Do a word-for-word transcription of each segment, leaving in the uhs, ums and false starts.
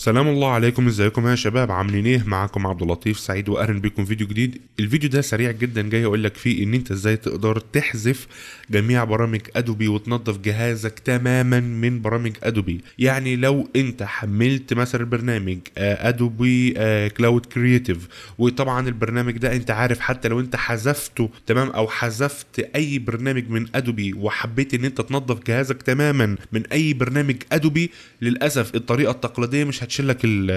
سلام الله عليكم، ازيكم يا شباب؟ عاملين ايه؟ معاكم عبد اللطيف سعيد واهلا بيكم فيديو جديد. الفيديو ده سريع جدا، جاي اقول لك فيه ان انت ازاي تقدر تحذف جميع برامج ادوبي وتنظف جهازك تماما من برامج ادوبي. يعني لو انت حملت مثلا برنامج ادوبي كلاود كرييتيف، وطبعا البرنامج ده انت عارف حتى لو انت حذفته تمام او حذفت اي برنامج من ادوبي وحبيت ان انت تنظف جهازك تماما من اي برنامج ادوبي، للاسف الطريقه التقليديه مش هتشلك ال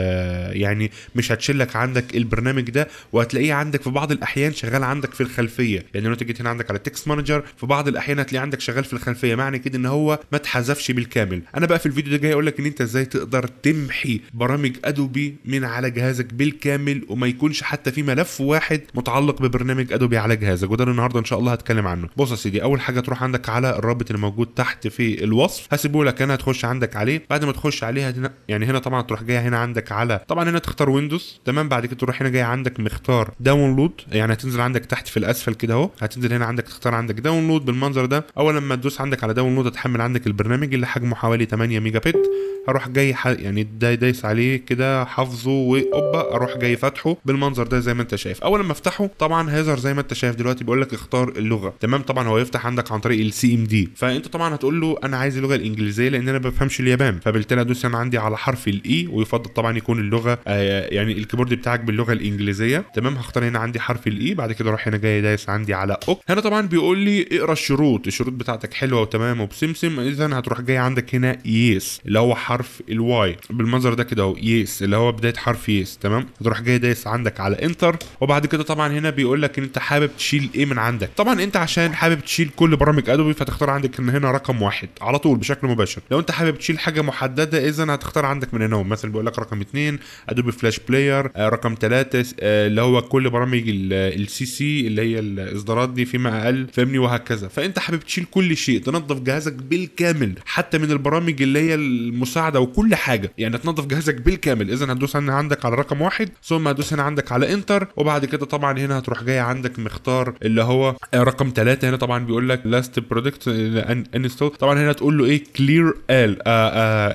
يعني مش هتشلك عندك البرنامج ده، وهتلاقيه عندك في بعض الاحيان شغال عندك في الخلفيه. يعني لو انت جيت هنا عندك على التكست مانجر، في بعض الاحيان هتلاقيه عندك شغال في الخلفيه، معنى كده ان هو ما اتحذفش بالكامل. انا بقى في الفيديو ده جاي اقول لك ان انت ازاي تقدر تمحي برامج ادوبي من على جهازك بالكامل، وما يكونش حتى في ملف واحد متعلق ببرنامج ادوبي على جهازك، وده النهارده ان شاء الله هتكلم عنه. بص يا سيدي، اول حاجه تروح عندك على الرابط اللي موجود تحت في الوصف، هسيبه لك انا، هتخش عندك عليه. بعد ما تخش عليه يعني هنا طبعا تروح جاي هنا عندك على طبعا هنا تختار ويندوز تمام. بعد كده تروح هنا جاي عندك مختار داونلود، يعني هتنزل عندك تحت في الاسفل كده اهو، هتنزل هنا عندك تختار عندك داونلود بالمنظر ده. اول لما تدوس عندك على داونلود هتحمل عندك البرنامج اللي حجمه حوالي ثمانية ميجا بت. هروح جاي يعني ده دايس عليه كده حافظه، واوبا اروح جاي فاتحه بالمنظر ده زي ما انت شايف. اول لما افتحه طبعا هيظهر زي ما انت شايف دلوقتي، بيقول لك اختار اللغه تمام. طبعا هو يفتح عندك عن طريق السي ام دي، فانت طبعا هتقول له انا عايز اللغه الانجليزيه لان انا ما بفهمش اليابان، فبالتالي ادوس انا عندي على حرف الاي، ويفضل طبعا يكون اللغه يعني الكيبورد بتاعك باللغه الانجليزيه تمام. هختار هنا عندي حرف الاي، بعد كده اروح هنا جاي دايس عندي على اوك. هنا طبعا بيقول لي اقرا الشروط، الشروط بتاعتك حلوه وتمام وبسمسم، اذا هتروح جاي عندك هنا يس اللي هو حرف الواي بالمنظر ده كده اهو، يس اللي هو بدايه حرف يس تمام. هتروح جاي دايس عندك على انتر، وبعد كده طبعا هنا بيقول لك ان انت حابب تشيل ايه من عندك. طبعا انت عشان حابب تشيل كل برامج ادوبي فتختار عندك ان هنا رقم واحد على طول بشكل مباشر. لو انت حابب تشيل حاجه محدده اذا هتختار عندك من هنا، مثلا بيقول لك رقم اثنين ادوبي فلاش بلاير، رقم ثلاثة اللي هو كل برامج السي سي اللي هي الاصدارات دي فيما اقل فاهمني، وهكذا. فانت حابب تشيل كل شيء، تنظف جهازك بالكامل حتى من البرامج اللي هي المساعده وكل حاجه، يعني تنظف جهازك بالكامل. اذا هتدوس هنا عندك على رقم واحد، ثم هتدوس هنا عندك على انتر، وبعد كده طبعا هنا هتروح جاي عندك مختار اللي هو رقم ثلاثة. هنا طبعا بيقول لك لاست برودكت انستول، طبعا هنا تقول له ايه كلير ال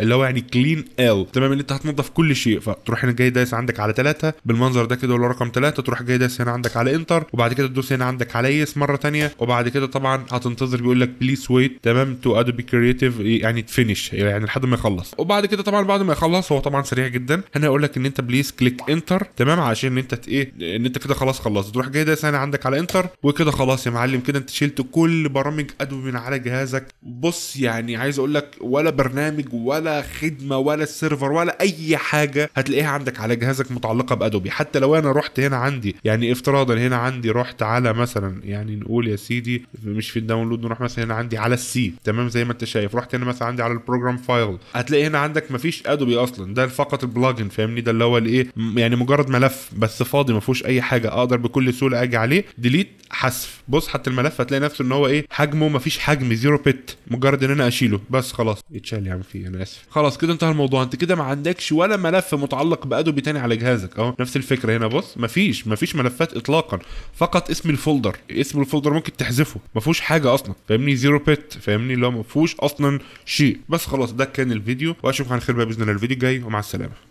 اللي هو يعني كلين ال تمام، اللي انت هتنظف كل شيء. فتروح هنا جاي دايس عندك على ثلاثة بالمنظر ده كده ولا رقم ثلاثة، تروح جاي دايس هنا عندك على انتر، وبعد كده تدوس هنا عندك على يس مره ثانيه، وبعد كده طبعا هتنتظر بيقول لك بليز ويت تمام تو ادوبي كرييتيف يعني تفنش، يعني لحد ما يخلص. وبعد كده طبعا بعد ما يخلص هو طبعا سريع جدا، هنا يقول لك ان انت بليز كليك انتر تمام، عشان ان انت ايه ان انت كده خلاص خلصت. تروح جاي دايس هنا عندك على انتر، وكده خلاص يا معلم، كده انت شلت كل برامج ادوبي من على جهازك. بص يعني عايز اقول لك ولا برنامج ولا خدمه ولا السيرفر ولا اي حاجه هتلاقيها عندك على جهازك متعلقه بادوبي. حتى لو انا رحت هنا عندي يعني افتراضا هنا عندي رحت على مثلا يعني نقول يا سيدي مش في الداونلود، نروح مثلا هنا عندي على السي تمام زي ما انت شايف، رحت هنا مثلا عندي على البروجرام فايل، هتلاقي هنا عندك مفيش ادوبي اصلا، ده فقط البلاجن فاهمني، ده اللي هو الايه يعني مجرد ملف بس فاضي ما فيهوش اي حاجه، اقدر بكل سهوله اجي عليه ديليت حذف. بص حتى الملف هتلاقي نفسه ان هو ايه حجمه مفيش حجم، زيرو بت، مجرد ان انا اشيله بس خلاص اتشال يا عم فيه، انا اسف. خلاص كده انتهى الموضوع، انت كده ما عندكش ولا ملف متعلق بادوبي تاني على جهازك اهو. نفس الفكره هنا، بص مفيش مفيش ملفات اطلاقا، فقط اسم الفولدر، اسم الفولدر ممكن تحذفه، ما فيهوش حاجه اصلا فاهمني، زيرو بت فاهمني، اللي هو ما فيهوش اصلا شيء. بس خلاص ده كان الفيديو، واشوفك على خير بقى باذن الله الفيديو الجاي، ومع السلامه.